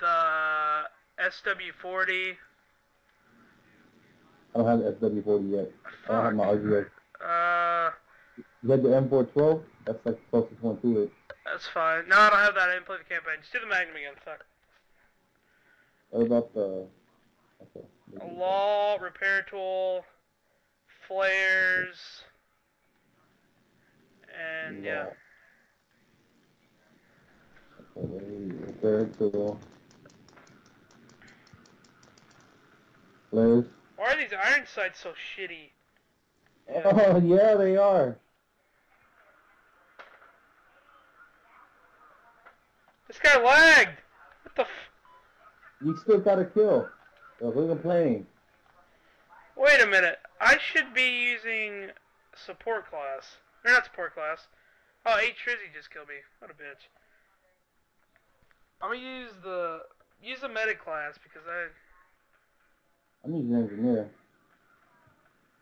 the SW40. I don't have the SW40 yet. Fuck. I don't have my RGS. You got the M412? That's like the closest one to it. That's fine. No, I don't have that. I didn't play the campaign. Just do the Magnum again. Fuck. What about the... Okay. A law, repair tool, flares, and yeah. Okay, repair tool, flares. Why are these Ironsides so shitty? Yeah. Oh, yeah, they are. This guy lagged! What the f... You still got a kill. We're complaining. Wait a minute. I should be using support class. Or not support class. Oh, 8 Trizzy just killed me. What a bitch. I'm gonna use the medic class because I'm using engineer.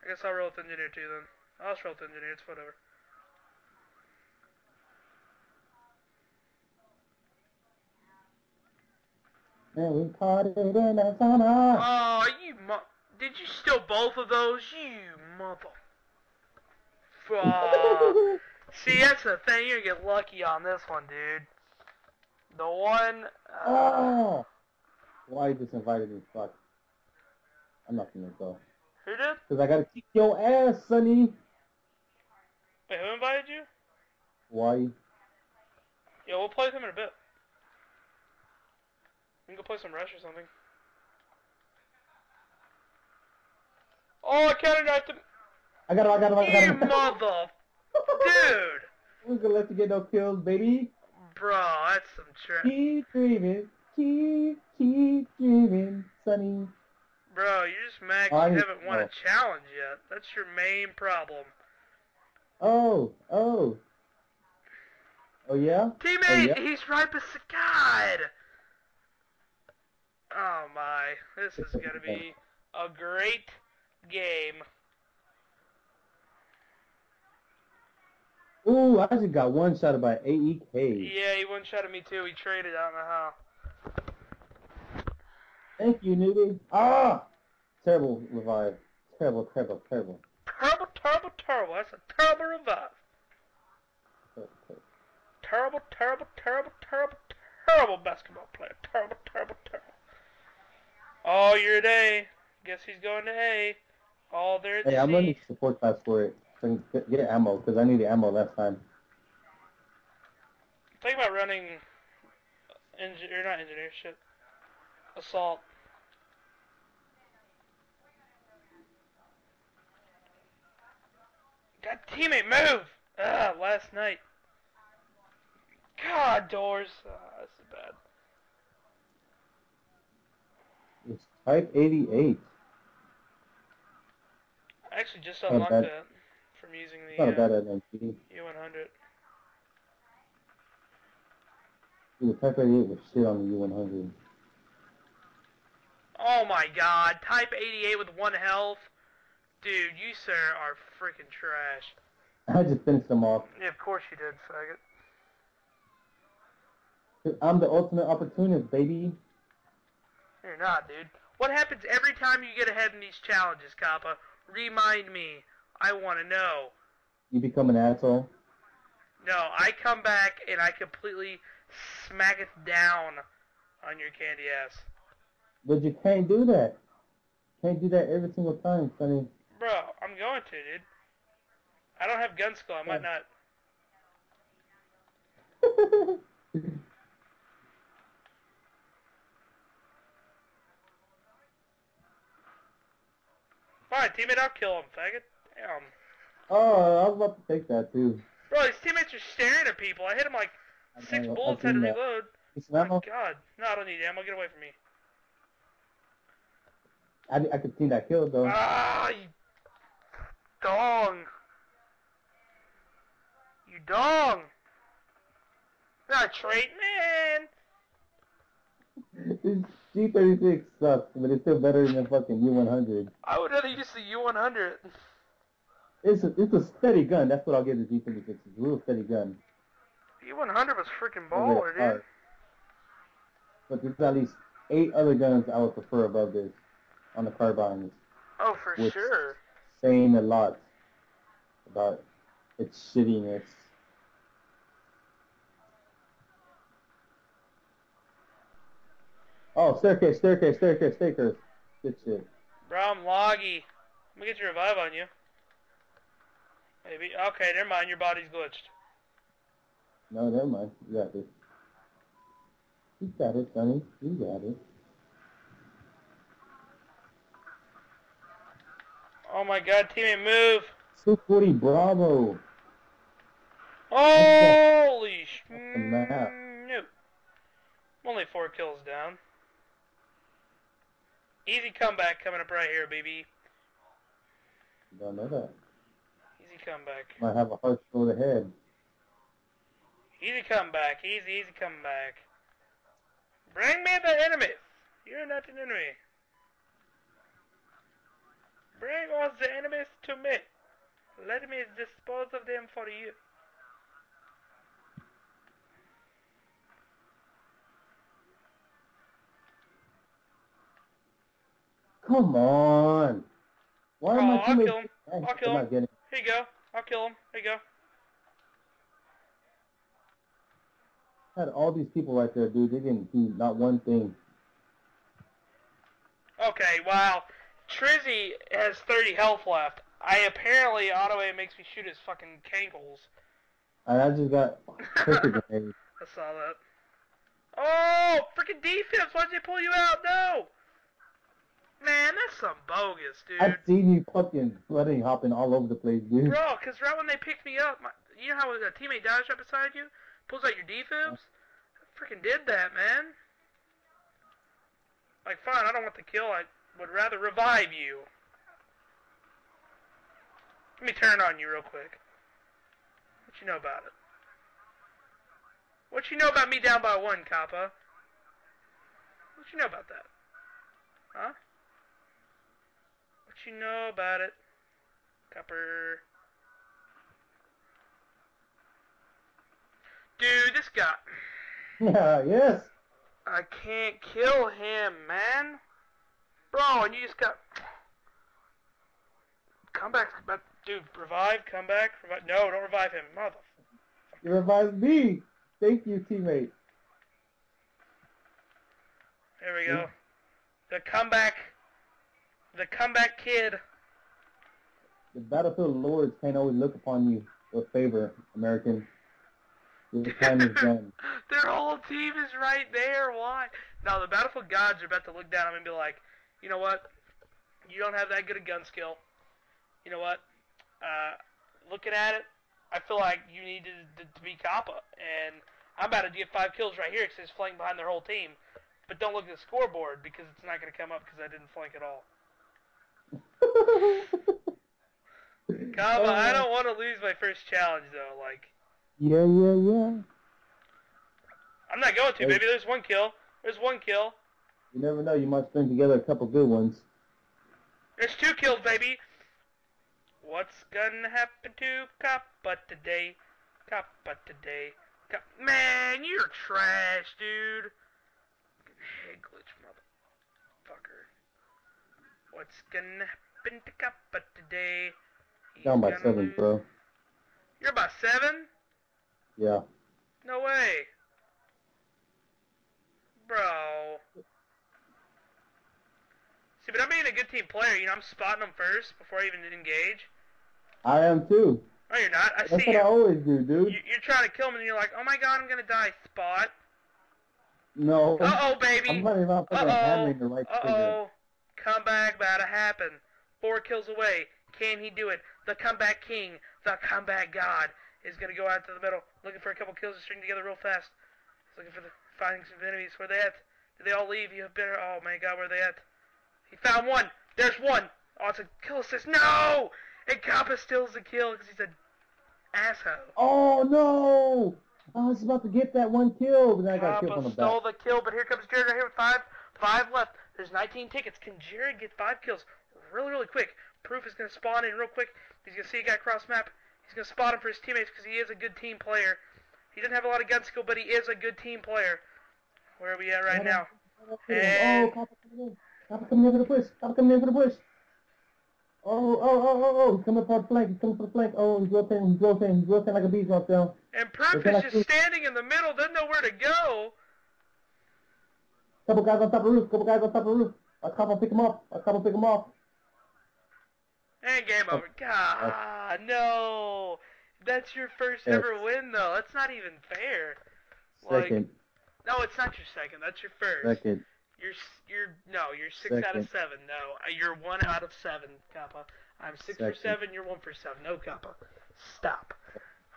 I guess I'll roll with engineer too then. I'll just roll with engineer. It's whatever. We partied in the summer. Oh, you did you steal both of those? You motherfucker. See, that's the thing. You're gonna get lucky on this one, dude. The one... Oh! Why you just invited me? Fuck. I'm not gonna go. Who did? Because I gotta kick your ass, Sonny. Wait, who invited you? Why? Yeah, we'll play with him in a bit. We can go play some Rush or something. Oh, I counted out the... I got him. You mother... Dude! We're gonna let you get no kills, baby. Bro, that's some trap. Keep dreaming, Sonny. Bro, you just mad because you haven't won a challenge yet. That's your main problem. Oh. Oh, yeah? Teammate, oh, yeah? He's right beside... God! Oh my, this is going to be a great game. Ooh, I just got one-shotted by AEK. Yeah, he one-shotted me too. He traded, I don't know how. Thank you, newbie. Ah! Terrible revive. Terrible. Terrible. That's a terrible revive. Terrible basketball player. Terrible. Oh, you're at A. Guess he's going to A. Oh, there's C. Hey, I'm running support class for it. So I can get ammo, because I needed ammo last time. Think about running... Assault. God, teammate, move! Ugh, last night. God, doors. Oh, this is bad. It's Type 88. I actually just unlocked that from using the U100. Dude, the Type 88 was shit on the U100. Oh my god, Type 88 with 1 health? Dude, you sir are freaking trash. I just finished them off. Yeah, of course you did, faggot. Dude, I'm the ultimate opportunist, baby. You're not, dude. What happens every time you get ahead in these challenges, Coppa? Remind me. I want to know. You become an asshole? No, I come back and I completely smack it down on your candy ass. But you can't do that. Can't do that every single time, Sonny. Bro, I'm going to, dude. I don't have gun skill. I might not. Alright, teammate, I'll kill him, faggot. Damn. Oh, I was about to take that, too. Bro, these teammates are staring at people. I hit him like 6 bullets, had to reload. Oh, my God. No, I don't need ammo. Get away from me. I could see that kill, though. Ah, you dong. You dong. Not a trait, man. G36 sucks, but it's still better than the fucking U100. I would rather use the U100. It's a steady gun. That's what I'll give the G36. It's a real steady gun. The U100 was freaking baller, dude. But there's at least 8 other guns I would prefer above this on the carbines. Oh, for sure. Saying a lot about its shittiness. Oh, staircase. Good shit. Bro, I'm loggy. Let me get your revive on you. Maybe. Okay, never mind. Your body's glitched. No, never mind. You got it. You got it, Sonny. You got it. Oh my god, teammate, move! 640 Bravo! Holy shit! Nope. I'm only 4 kills down. Easy comeback coming up right here, BB. You don't know that. Easy comeback. Might have a hard throw to the head. Easy comeback. Easy comeback. Bring me the enemy. You're not an enemy. Bring all the enemies to me. Let me dispose of them for you. Come on. Why am I too late? I'll kill him. Here you go. I'll kill him. Here you go. I had all these people right there, dude. They didn't do not one thing. Okay, wow. Trizzy has 30 health left. I apparently auto-aim makes me shoot his fucking cankles. I just got triggered. I saw that. Oh, freaking defense! Why'd they pull you out? No, man, that's some bogus, dude. I've seen you fucking bloody hopping all over the place, dude. Bro, because right when they picked me up, you know how a teammate dodged up beside you, pulls out your defibs. I freaking did that, man. Like, fine, I don't want the kill. I would rather revive you. Let me turn on you real quick. What you know about it? What you know about me down by 1, Coppa? What you know about that? Huh? What you know about it? Copper. Dude, this guy. Yeah, yes. I can't kill him, man. Bro, and you just got... Come back, dude. Revive, come back. Revive. No, don't revive him. Motherfucker. You revived me. Thank you, teammate. There we go. The comeback kid. The battlefield lords can't always look upon you with favor, American. The time is done. Their whole team is right there. Why? Now the battlefield gods are about to look down on me and be like, you know what? You don't have that good a gun skill. You know what? Looking at it, I feel like you need to be Coppa, and I'm about to get 5 kills right here because it's flanking behind their whole team. But don't look at the scoreboard because it's not going to come up because I didn't flank at all. Coppa, I don't want to lose my first challenge though. Like. Yeah. I'm not going to, baby. There's 1 kill. You never know. You might string together a couple good ones. There's 2 kills, baby. What's gonna happen to Coppa today? Man, you're trash, dude. Head glitch, motherfucker. What's gonna happen to Coppa today? Down by 7, bro. You're by 7? Yeah. No way. Bro. See, but I'm being a good team player. You know, I'm spotting them first before I even engage. I am too. No, you're not. That's what I always do, dude. You're trying to kill them and you're like, oh my god, I'm going to die, spot. No. Uh-oh, baby. I'm probably not fucking handling the right thing. Uh-oh. Comeback about to happen. 4 kills away. Can he do it? The comeback king. The comeback god. He's going to go out to the middle, looking for a couple kills to string together real fast. He's looking for the finding some enemies. Where they at? Did they all leave? You have been. Oh my god, where they at? He found 1. There's 1. Oh, it's a kill assist. No! And Coppa steals the kill because he's an asshole. Oh no! I was about to get that 1 kill, but I got killed on the back. Coppa stole the kill, but here comes Jared right here with 5 left. There's 19 tickets. Can Jared get 5 kills really quick? Proof is going to spawn in real quick. He's going to see a guy cross map. He's going to spot him for his teammates because he is a good team player. He doesn't have a lot of gun skill, but he is a good team player. Where are we at right now? And... oh, Coppa coming over the bush. Coppa coming over the bush. Oh, he's coming for the flank. He's coming for the flank. Oh, he's rotating like a beast right there. And Perp is just standing in the middle, doesn't know where to go. Couple guys on top of the roof. Coppa pick him up. And game over. God, no. That's your first ever win, though. That's not even fair. Second. Like, no, it's not your second. That's your first. Second. You're six out of seven. No, you're 1 out of 7, Coppa. I'm six for seven. You're 1 for 7. No, Coppa. Stop.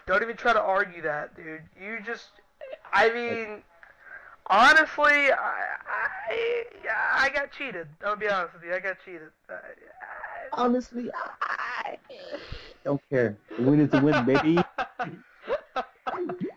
Don't even try to argue that, dude. You just. I mean, honestly, I got cheated. I'll be honest with you. I got cheated. Honestly, I don't care. The win is the win, baby.